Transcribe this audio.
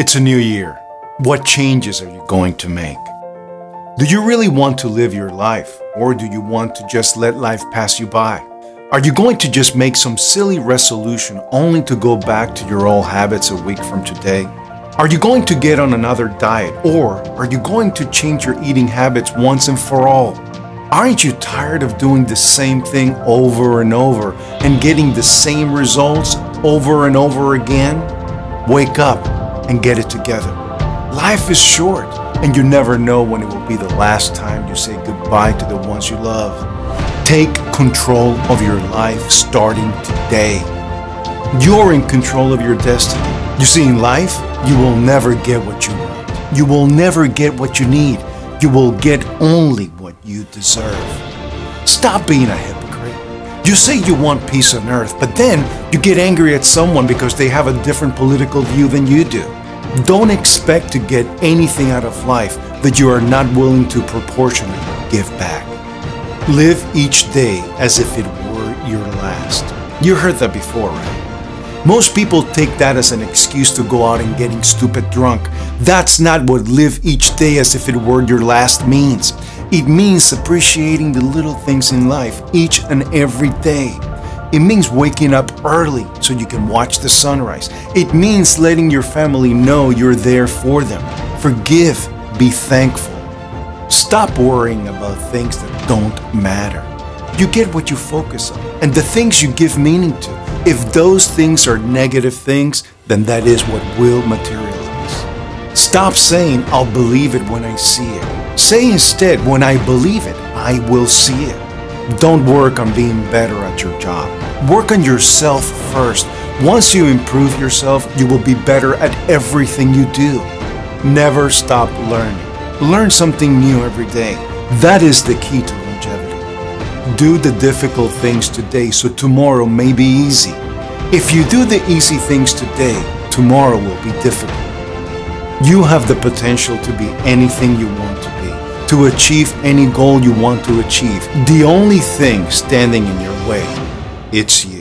It's a new year. What changes are you going to make? Do you really want to live your life, or do you want to just let life pass you by? Are you going to just make some silly resolution only to go back to your old habits a week from today? Are you going to get on another diet, or are you going to change your eating habits once and for all? Aren't you tired of doing the same thing over and over and getting the same results over and over again? Wake up and get it together. Life is short, and you never know when it will be the last time you say goodbye to the ones you love. Take control of your life starting today. You're in control of your destiny. You see, in life, you will never get what you want. You will never get what you need. You will get only what you deserve. Stop being a hypocrite. You say you want peace on earth, but then you get angry at someone because they have a different political view than you do. Don't expect to get anything out of life that you are not willing to proportionally give back. Live each day as if it were your last. You heard that before, right? Most people take that as an excuse to go out and getting stupid drunk. That's not what live each day as if it were your last means. It means appreciating the little things in life each and every day. It means waking up early so you can watch the sunrise. It means letting your family know you're there for them. Forgive, be thankful. Stop worrying about things that don't matter. You get what you focus on and the things you give meaning to. If those things are negative things, then that is what will materialize. Stop saying, "I'll believe it when I see it." Say instead, "When I believe it, I will see it." Don't work on being better at your job. Work on yourself first. Once you improve yourself, you will be better at everything you do. Never stop learning. Learn something new every day. That is the key to longevity. Do the difficult things today so tomorrow may be easy. If you do the easy things today, tomorrow will be difficult. You have the potential to be anything you want to be, to achieve any goal you want to achieve. The only thing standing in your way, it's you.